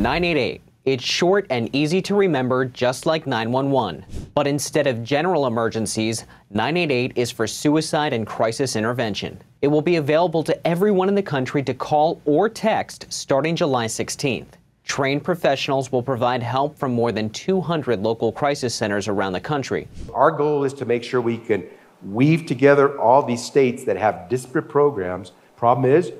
988. It's short and easy to remember, just like 911. But instead of general emergencies, 988 is for suicide and crisis intervention. It will be available to everyone in the country to call or text starting July 16th. Trained professionals will provide help from more than 200 local crisis centers around the country. Our goal is to make sure we can weave together all these states that have disparate programs. Problem is,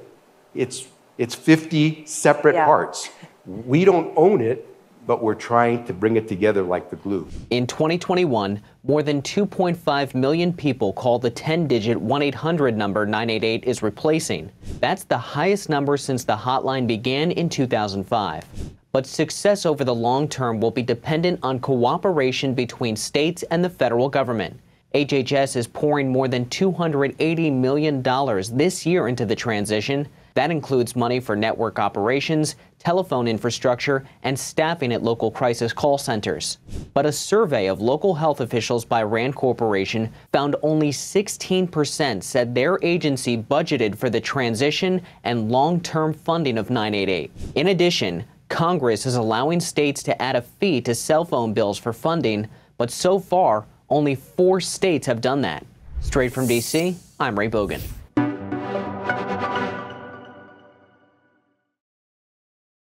it's 50 separate parts. We don't own it, but we're trying to bring it together like the glue. In 2021, more than 2.5 million people called the 10-digit 1-800 number 988 is replacing. That's the highest number since the hotline began in 2005. But success over the long term will be dependent on cooperation between states and the federal government. HHS is pouring more than $280 million this year into the transition. That includes money for network operations, telephone infrastructure, and staffing at local crisis call centers. But a survey of local health officials by RAND Corporation found only 16% said their agency budgeted for the transition and long-term funding of 988. In addition, Congress is allowing states to add a fee to cell phone bills for funding, but so far, only 4 states have done that. Straight from D.C., I'm Ray Bogan.